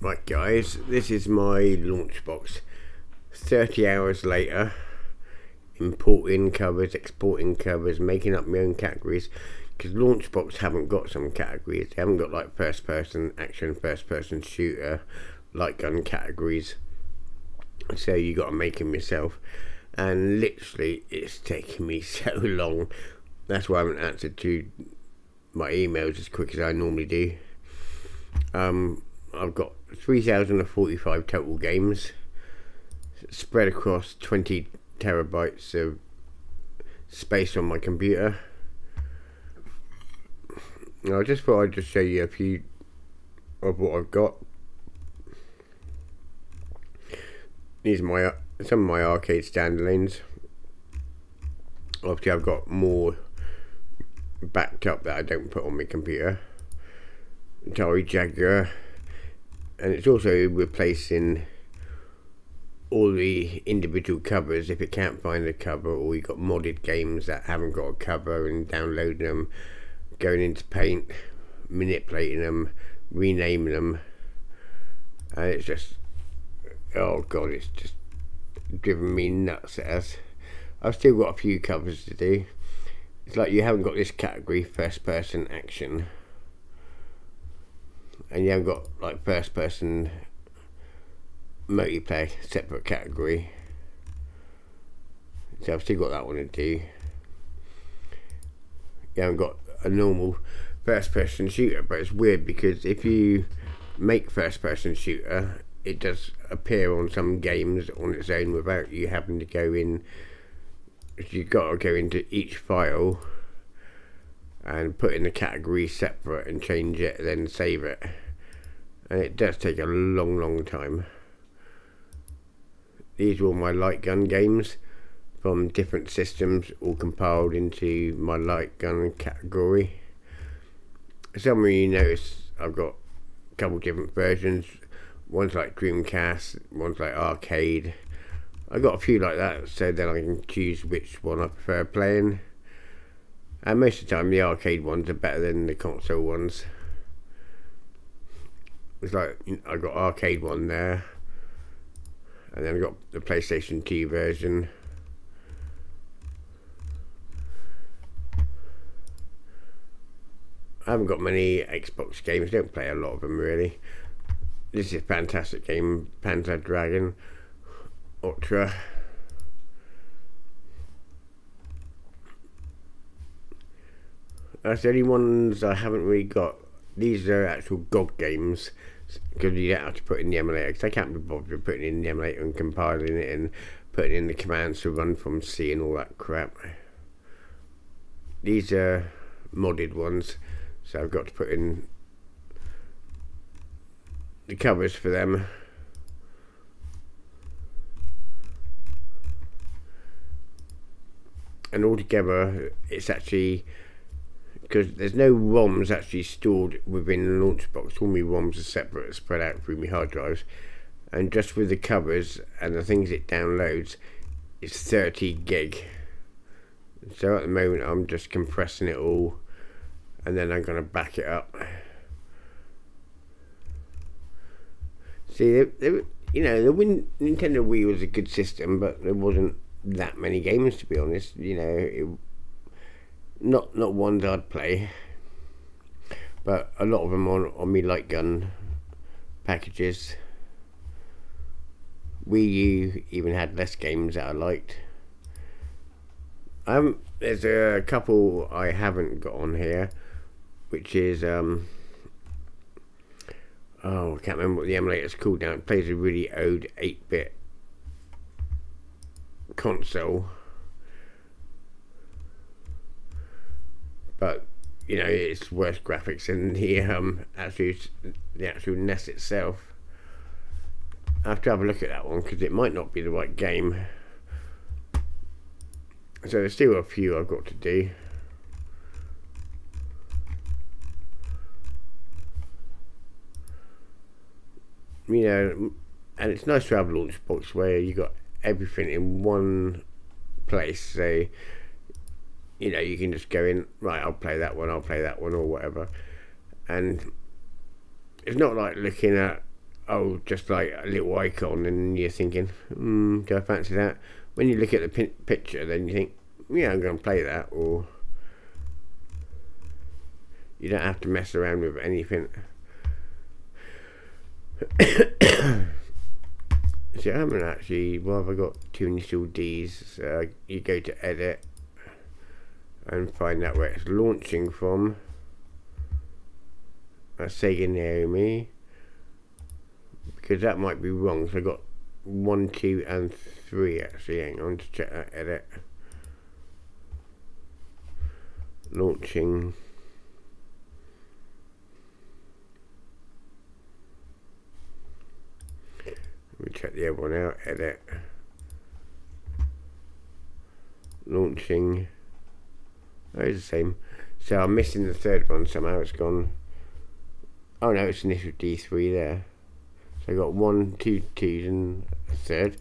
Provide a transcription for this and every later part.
Right guys, this is my LaunchBox. 30 hours later, importing covers, exporting covers, making up my own categories, because LaunchBox haven't got some categories. They haven't got like first person, action, first person shooter, light gun categories, so you got to make them yourself. And literally it's taking me so long, that's why I haven't answered to my emails as quick as I normally do. I've got 3,045 total games spread across 20 terabytes of space on my computer. I just thought I'd just show you a few of what I've got. These are my some of my arcade standalones. Obviously I've got more backed up that I don't put on my computer. Atari Jaguar, and it's also replacing all the individual covers if it can't find a cover, or you've got modded games that haven't got a cover, and downloading them, going into Paint, manipulating them, renaming them, and it's just, oh god, it's just driven me nuts at us. I've still got a few covers to do. It's like you haven't got this category, first person action, and you haven't got like first person multiplayer separate category, so I've still got that one to do. You haven't got a normal first person shooter, but it's weird because if you make first person shooter, it does appear on some games on its own without you having to go in. You've got to go into each file and put in the category separate and change it, then save it, and it does take a long time. These are all my light gun games from different systems, all compiled into my light gun category. Somewhere you notice I've got a couple different versions. One's like Dreamcast, one's like arcade. I got a few like that, so then I can choose which one I prefer playing. And most of the time the arcade ones are better than the console ones. It's like, you know, I got arcade one there, and then I got the PlayStation 2 version. I haven't got many Xbox games, don't play a lot of them really. This is a fantastic game, Panzer Dragon Ultra. That's the only ones I haven't really got. These are actual GOG games, because you don't have to put in the emulator, because I can't be bothered with putting in the emulator and compiling it and putting in the commands to run from C and all that crap. These are modded ones, so I've got to put in the covers for them. And altogether it's actually, because there's no ROMs actually stored within LaunchBox, all my ROMs are separate, spread out through my hard drives, and just with the covers and the things it downloads, it's 30 gig. So at the moment I'm just compressing it all, and then I'm going to back it up. See, you know, the Nintendo Wii was a good system, but there wasn't that many games, to be honest. You know, not ones I'd play, but a lot of them on me light gun packages. Wii U even had less games that I liked. There's a couple I haven't got on here, which is oh, I can't remember what the emulator's called now. It plays a really old 8-bit console, but you know, it's worse graphics than the actual NES itself. I have to have a look at that one, because it might not be the right game. So there's still a few I've got to do. You know, and it's nice to have LaunchBox where you got everything in one place, so you know, you can just go in, right, I'll play that one, I'll play that one, or whatever. And it's not like looking at oh, just like a little icon, and you're thinking, do I fancy that? When you look at the picture, then you think, yeah, I'm going to play that. Or you don't have to mess around with anything. See, I haven't actually, well, have I got two initial D's? You go to edit and find out where it's launching from. That's Sega Naomi, because that might be wrong. So I got 1, 2 and 3 actually. Hang on to check that. Edit, launching. Let me check the other one out. Edit, launching. Oh, it's the same. So I'm missing the third one somehow. It's gone. Oh no, it's initial D3 there. So I got 1, 2, 2s and a third.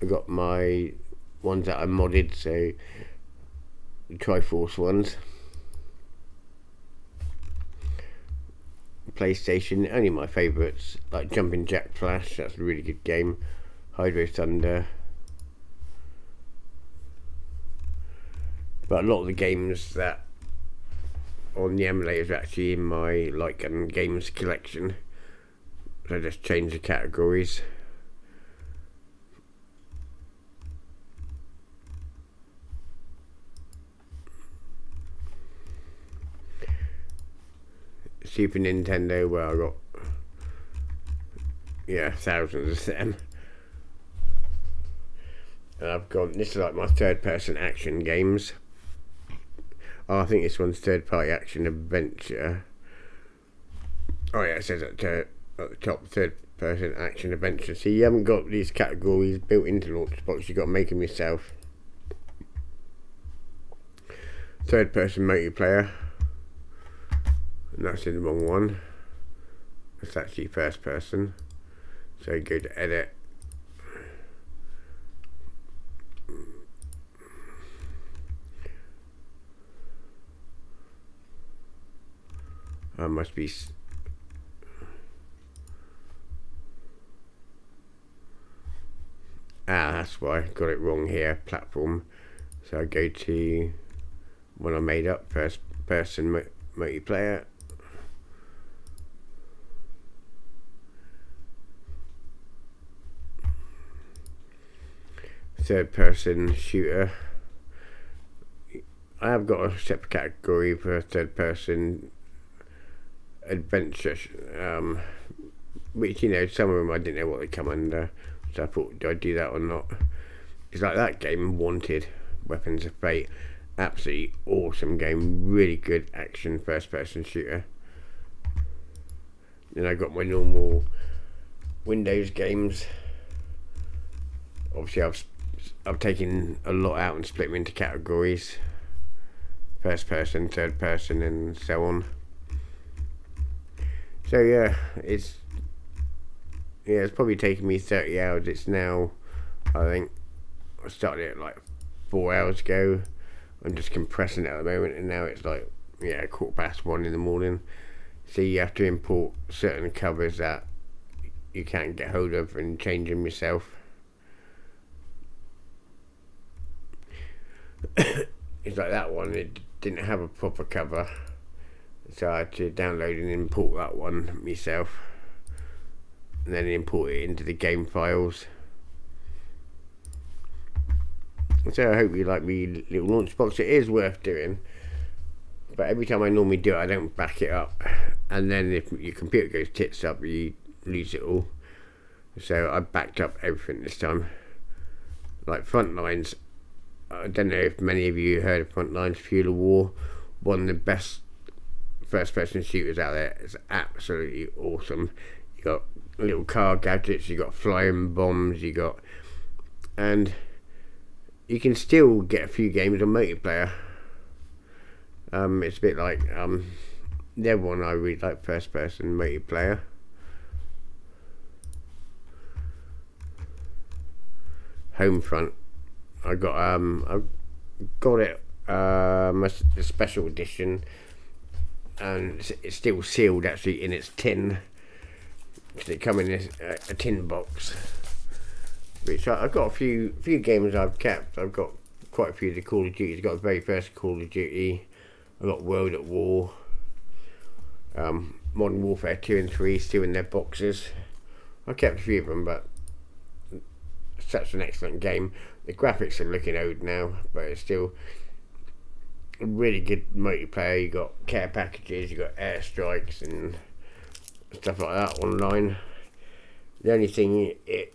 I got my ones that I modded, so Triforce ones. PlayStation, only my favourites, like Jumping Jack Flash, that's a really good game. Hydro Thunder. But a lot of the games that on the emulators are actually in my like games collection. So I just change the categories. Super Nintendo, where I got, yeah, thousands of them. And I've got, this is like my third person action games. Oh, I think this one's third party action adventure. Oh yeah, it says at the top, third person action adventure. So you haven't got these categories built into LaunchBox, you've got to make them yourself. Third person multiplayer, and that's in the wrong one. It's actually first person. So go to edit. I must be. Ah, that's why I got it wrong here. Platform. So I go to what I made up, first person multiplayer. Third person shooter. I have got a separate category for third person adventure, which, you know, some of them I didn't know what they come under, so I thought, do I do that or not? It's like that game Wanted, Weapons of Fate, absolutely awesome game, really good action first person shooter. Then I got my normal Windows games. Obviously I've taken a lot out and split them into categories, first person, third person, and so on. So yeah, it's probably taken me 30 hours. It's now, I think, I started it like 4 hours ago. I'm just compressing it at the moment, and now it's like, yeah, 1:15 in the morning. So you have to import certain covers that you can't get hold of and change them yourself. It's like that one, it didn't have a proper cover. So I had to download and import that one myself, and then import it into the game files. So I hope you like my little LaunchBox. It is worth doing, but every time I normally do it, I don't back it up, and then if your computer goes tits up, you lose it all. So I backed up everything this time. Like Frontlines, I don't know if many of you heard of Frontlines Fuel of War, one of the best first person shooters out there. It's absolutely awesome. You got little car gadgets, you got flying bombs, you got, and you can still get a few games on multiplayer. It's a bit like the other one I really like, first person multiplayer. Homefront, I got it a special edition, and it's still sealed actually in its tin, because it come in this, a tin box. Which I've got a few games I've kept. I've got quite a few of the Call of Duty. I've got the very first Call of Duty. I've got World at War. Modern Warfare 2 and 3 still in their boxes. I kept a few of them, but such an excellent game. The graphics are looking old now, but it's still a really good multiplayer. You got care packages, you got airstrikes and stuff like that online. The only thing it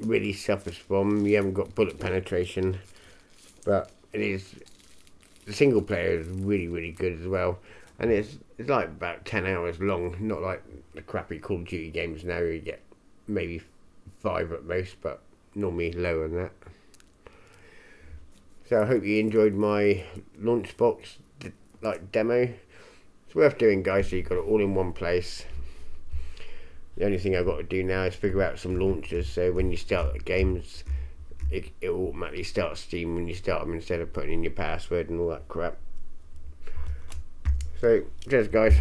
really suffers from, you haven't got bullet penetration, but it is, the single player is really good as well. And it's like about 10 hours long, not like the crappy Call of Duty games now, you get maybe 5 at most, but normally lower than that. So I hope you enjoyed my LaunchBox like demo. It's worth doing, guys, so you've got it all in one place. The only thing I've got to do now is figure out some launchers, so when you start games, it automatically starts Steam when you start them instead of putting in your password and all that crap. So, cheers, guys.